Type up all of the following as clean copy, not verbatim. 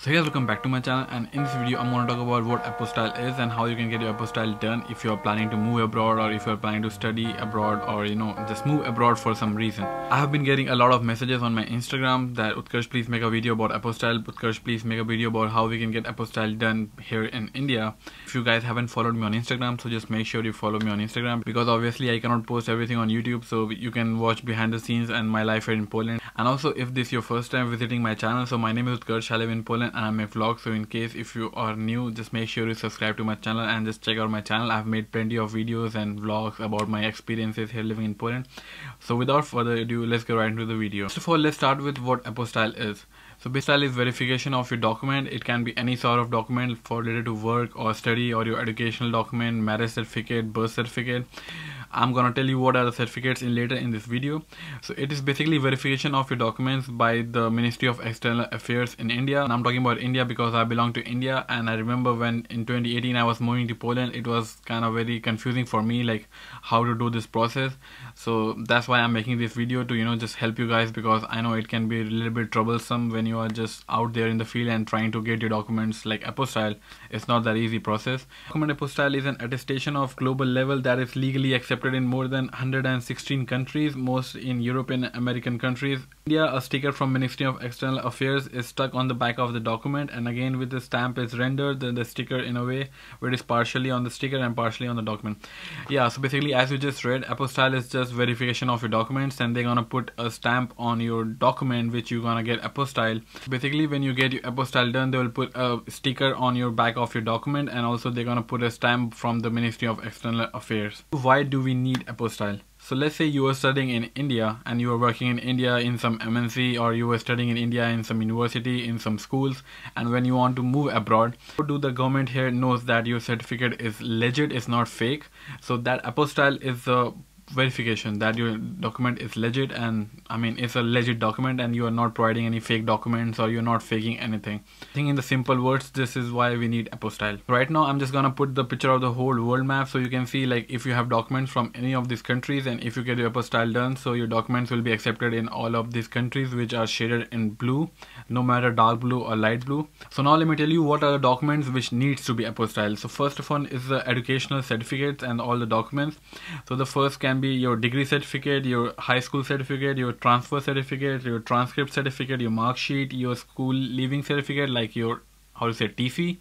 So guys, welcome back to my channel, and in this video I'm going to talk about what apostille is and how you can get your apostille done if you are planning to move abroad, or if you are planning to study abroad, or you know, just move abroad for some reason. I have been getting a lot of messages on my Instagram that Utkarsh, please make a video about apostille. Utkarsh, please make a video about how we can get apostille done here in India. If you guys haven't followed me on Instagram, so just make sure you follow me on Instagram, because obviously I cannot post everything on YouTube, so you can watch behind the scenes and my life here in Poland. And also, if this is your first time visiting my channel, so my name is Gurshalveen, I live in Poland, and I make vlogs. So in case if you are new, just make sure you subscribe to my channel and just check out my channel. I've made plenty of videos and vlogs about my experiences here living in Poland. So without further ado, let's go right into the video. First of all, let's start with what apostille is. So apostille is verification of your document. It can be any sort of document for related to work or study, or your educational document, marriage certificate, birth certificate. I'm gonna tell you what are the certificates in later in this video. So it is basically verification of your documents by the Ministry of External Affairs in India. And I'm talking about India because I belong to India, and I remember when in 2018 I was moving to Poland, it was kind of very confusing for me, like how to do this process. So that's why I'm making this video, to, you know, just help you guys, because I know it can be a little bit troublesome when you are just out there in the field and trying to get your documents like apostille. It's not that easy process. Document apostille is an attestation of global level that is legally accepted in more than 116 countries, most in European and American countries. India, a sticker from Ministry of External Affairs is stuck on the back of the document, and again with the stamp is rendered the sticker in a way where it is partially on the sticker and partially on the document. Yeah, so basically as you just read, apostille is just verification of your documents, and they're gonna put a stamp on your document which you're gonna get apostille. Basically when you get your apostille done, they will put a sticker on your back of your document, and also they're gonna put a stamp from the Ministry of External Affairs. Why do we need apostille? So let's say you are studying in India and you are working in India in some MNC, or you were studying in India in some university, in some schools, and when you want to move abroad, how do the government here knows that your certificate is legit, it's not fake? So that apostille is the verification that your document is legit, and I mean it's a legit document and you are not providing any fake documents, or you're not faking anything. I think in the simple words, this is why we need apostille. Right now I'm just gonna put the picture of the whole world map, so you can see like if you have documents from any of these countries, and if you get your apostille done, so your documents will be accepted in all of these countries which are shaded in blue, no matter dark blue or light blue. So now let me tell you what are the documents which needs to be apostille. So first of all is the educational certificates and all the documents. So the first can be your degree certificate, your high school certificate, your transfer certificate, your transcript certificate, your mark sheet, your school leaving certificate, like your, how to say, TC,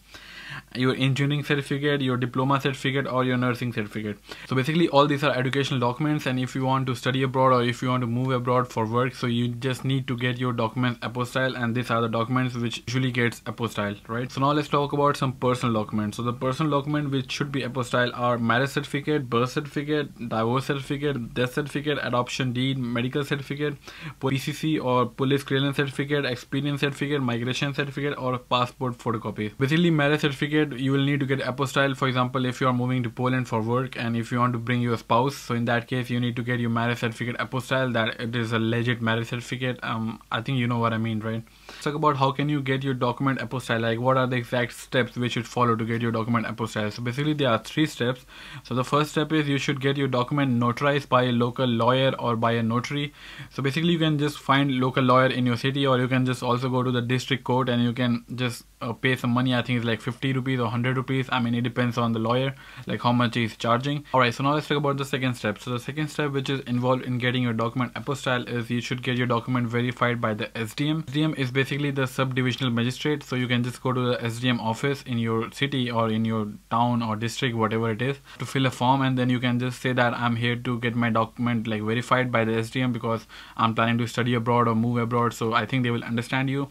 your engineering certificate, your diploma certificate, or your nursing certificate. So basically all these are educational documents, and if you want to study abroad or if you want to move abroad for work, so you just need to get your documents apostille, and these are the documents which usually gets apostille, right? So now let's talk about some personal documents. So the personal document which should be apostille are marriage certificate, birth certificate, divorce certificate, death certificate, adoption deed, medical certificate, PCC or police clearance certificate, experience certificate, migration certificate, or passport photocopy. Basically marriage certificate you will need to get apostille. For example, if you are moving to Poland for work and if you want to bring your spouse, so in that case you need to get your marriage certificate apostille, that it is a legit marriage certificate. I think you know what I mean, right? Let's talk about how can you get your document apostille, like what are the exact steps which you should follow to get your document apostille. So basically there are three steps. So the first step is you should get your document notarized by a local lawyer or by a notary. So basically you can just find local lawyer in your city, or you can just also go to the district court and you can just pay some money. I think it's like 50 rupees or 100 rupees. I mean it depends on the lawyer, like how much he's charging. Alright, so now let's talk about the second step. So the second step which is involved in getting your document apostille is you should get your document verified by the SDM. SDM is basically the subdivisional magistrate, so you can just go to the SDM office in your city or in your town or district, whatever it is, to fill a form, and then you can just say that I'm here to get my document like verified by the SDM because I'm planning to study abroad or move abroad. So I think they will understand you,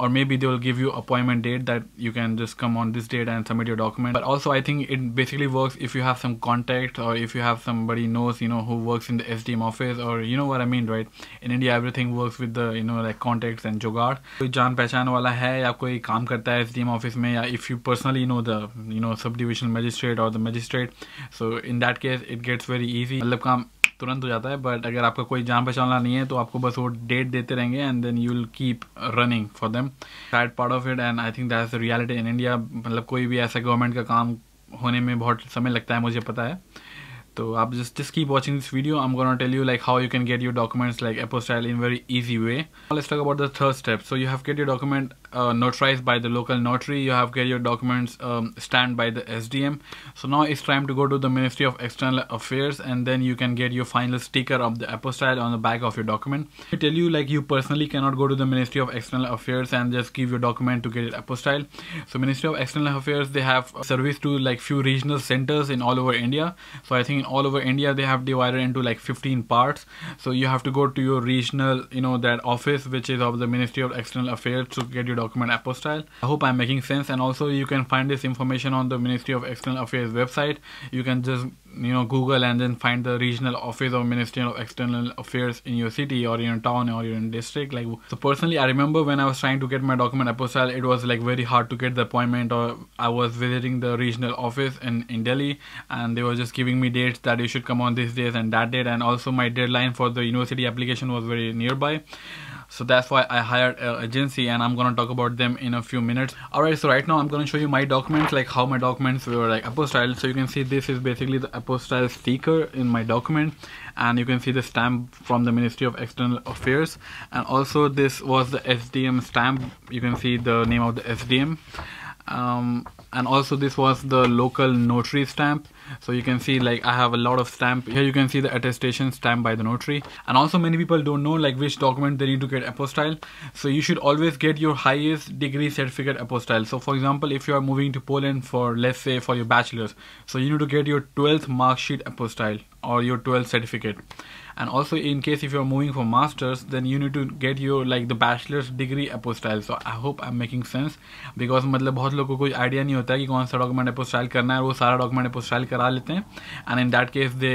or maybe they will give you appointment date that you can just come on this date and submit your document. But also I think it basically works if you have some contact, or if you have somebody knows, you know, who works in the SDM office, or you know what I mean, right? In India everything works with the, you know, like contacts and jogaad. कोई जान पहचान वाला है या कोई काम करता है SDM office में, या if you personally know the, you know, subdivision magistrate or the magistrate, so in that case it gets very easy. मतलब काम तुरंत हो जाता है, बट अगर आपका कोई जान पहचान वाला नहीं है तो आपको बस वो डेट देते रहेंगे, and then you will keep running for them. That part of it, and I think that's the reality in India. मतलब कोई भी ऐसा गवर्नमेंट का काम होने में बहुत समय लगता है, मुझे पता है. तो आप just keep watching this video. I'm gonna tell you like how you can get your documents like apostille in very easy way. Now let's talk about the third step. So you have get your document notarized by the local notary. You have get your documents stamped by the SDM. So now it's time to go to the Ministry of External Affairs, and then you can get your final sticker of the apostille on the back of your document. I tell you, like, you personally cannot go to the Ministry of External Affairs and just give your document to get it apostille. So Ministry of External Affairs, they have service to like few regional centers in all over India. So I think in all over India they have divided into like 15 parts. So you have to go to your regional, you know, that office which is of the Ministry of External Affairs to get your document apostille. I hope I'm making sense. And also you can find this information on the Ministry of External Affairs website. You can just, you know, Google and then find the regional office of Ministry of External Affairs in your city or in your town or your district. Like, so personally I remember when I was trying to get my document apostille, it was like very hard to get the appointment, or I was visiting the regional office in Delhi and they were just giving me dates that you should come on these days and that date, and also my deadline for the university application was very nearby. So that's why I hired an agency, and I'm gonna talk about them in a few minutes. Alright, so right now I'm gonna show you my documents, like how my documents were like apostille. So you can see this is basically the apostille sticker in my document, and you can see the stamp from the Ministry of External Affairs, and also this was the SDM stamp. You can see the name of the SDM. And also this was the local notary stamp. So you can see, like, I have a lot of stamp here. You can see the attestation stamp by the notary. And also many people don't know like which document they need to get apostille. So you should always get your highest degree certificate apostille. So for example, if you are moving to Poland for, let's say, for your bachelor's, so you need to get your 12th mark sheet apostille or your 12th certificate. And also in case if you're moving for masters, then you need to get your like the bachelor's degree apostille. So I hope I'm making sense, because मतलब बहुत लोगों को कोई idea नहीं होता है कि कौन सा डॉक्यूमेंट apostille करना है, वो सारा डॉक्यूमेंट apostille करा लेते हैं, and in that case they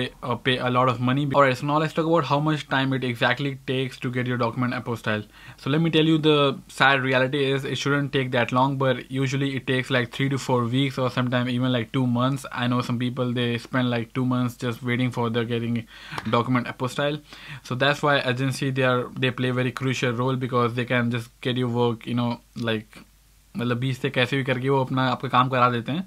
pay a lot of money. Or so now let's talk about how much time it exactly takes to get your document apostille. So let me tell you, the sad reality is it shouldn't take that long, but usually it takes like 3 to 4 weeks or sometimes even like 2 months. I know some people, they spend like 2 months just waiting for their getting document apostille. So that's why agency, they play very crucial role, because they can just get you work, you know, like मतलब 20 से कैसे भी करके वो अपना आपका काम करा देते हैं.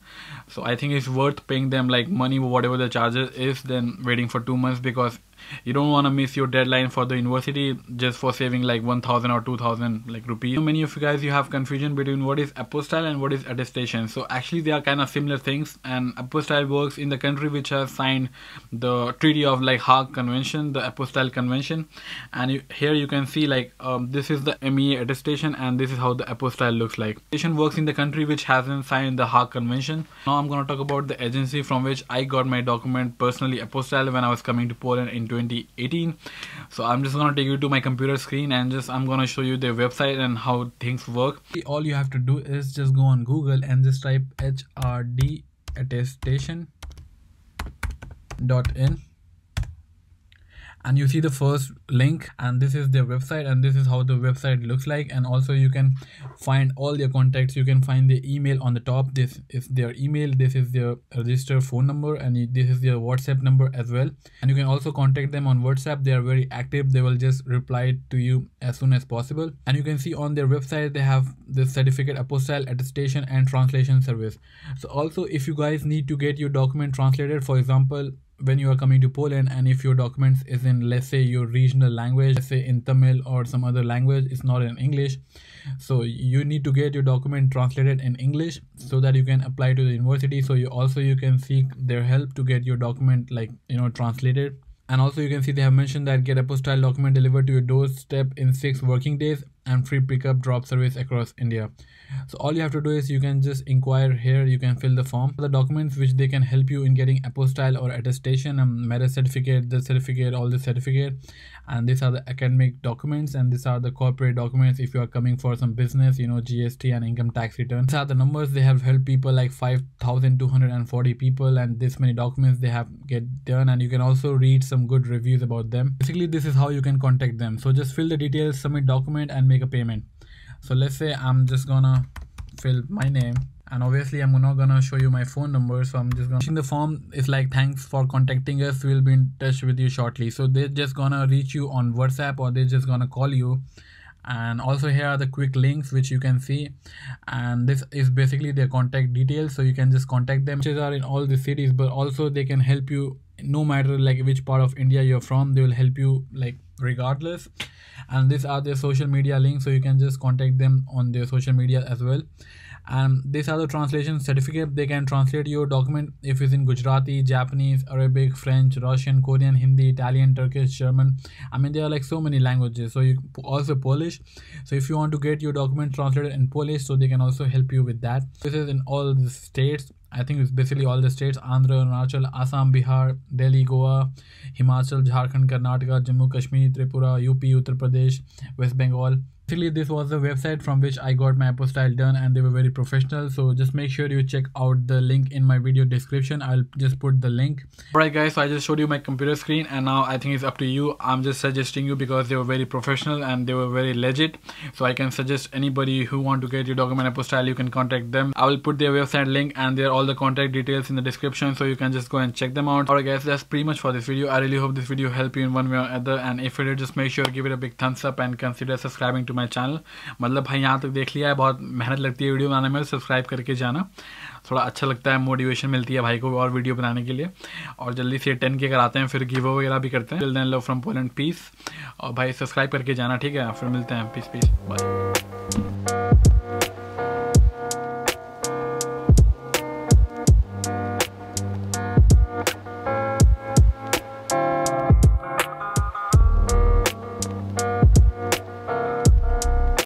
So I think it's worth paying them like money, whatever the charges is, then waiting for 2 months, because you don't want to miss your deadline for the university just for saving like 1,000 or 2,000 like rupees. So many of you guys, you have confusion between what is apostille and what is attestation. So actually they are kind of similar things, and apostille works in the country which has signed the treaty of like Hague Convention, the Apostille Convention. And here you can see like this is the MEA attestation, and this is how the apostille looks like. Attestation works in the country which hasn't signed the Hague Convention. Now I'm going to talk about the agency from which I got my document personally apostille when I was coming to Poland in 2018. So I'm just gonna take you to my computer screen, and just I'm gonna show you their website and how things work. All you have to do is just go on Google and just type hrdattestation.in, and you see the first link, and this is their website, and this is how the website looks like. And also you can find all their contacts. You can find the email on the top. This is their email, this is their registered phone number, and this is their WhatsApp number as well. And you can also contact them on WhatsApp. They are very active. They will just reply to you as soon as possible. And you can see on their website they have this certificate apostille, attestation and translation service. So also if you guys need to get your document translated, for example when you are coming to Poland, and if your documents is in, let's say, your regional language, let's say in Tamil or some other language, it's not in English, so you need to get your document translated in English so that you can apply to the university. So you can seek their help to get your document, like, you know, translated. And also you can see they have mentioned that get apostille document delivered to your doorstep in 6 working days and free pickup drop service across India. So all you have to do is you can just inquire here. You can fill the form. The documents which they can help you in getting apostille or attestation, a marriage certificate, the certificate, all the certificate, and these are the academic documents, and these are the corporate documents if you are coming for some business, you know, GST and income tax returns. These are the numbers. They have helped people like 5,240 people, and this many documents they have get done. And you can also read some good reviews about them. Basically this is how you can contact them. So just fill the details, submit document and make a payment. So let's say I'm just gonna fill my name, and obviously I'm not gonna show you my phone number, so I'm just gonna in the form it's like thanks for contacting us, we'll be in touch with you shortly. So they're just gonna reach you on WhatsApp, or they're just gonna call you. And also here are the quick links which you can see, and this is basically their contact details, so you can just contact them. These are in all the cities, but also they can help you no matter like which part of India you're from. They will help you like regardless. and these are their social media links, so you can just contact them on their social media as well. And these are the translation certificate. They can translate your document if it's in Gujarati, Japanese, Arabic, French, Russian, Korean, Hindi, Italian, Turkish, German. I mean, there are like so many languages. So you also Polish. So if you want to get your document translated in Polish, so they can also help you with that. This is in all the states. I think it's basically all the states: Andhra, Arunachal, Assam, Bihar, Delhi, Goa, Himachal, Jharkhand, Karnataka, Jammu, Kashmir, Tripura, UP, Uttar Pradesh, West Bengal. Basically, this was the website from which I got my apostille done, and they were very professional. So just make sure you check out the link in my video description. I'll just put the link. Alright guys, so I just showed you my computer screen, and now I think it's up to you. I'm just suggesting you because they were very professional and they were very legit. So I can suggest anybody who want to get your document apostille, you can contact them. I will put their website link and their all the contact details in the description, so you can just go and check them out. Alright guys, that's pretty much for this video. I really hope this video helped you in one way or other, and if it did, just make sure give it a big thumbs up and consider subscribing to my channel. मतलब भाई यहाँ तक देख लिया है, बहुत मेहनत लगती है वीडियो बनाने में, सब्सक्राइब करके जाना, थोड़ा अच्छा लगता है, मोटिवेशन मिलती है भाई को और वीडियो बनाने के लिए. और जल्दी से 10K कराते हैं, फिर गिव वगैरह भी करते हैं. Till then, love from Poland, peace. और भाई सब्सक्राइब करके जाना, ठीक है? फिर मिलते हैं, पीस पीस, बाय.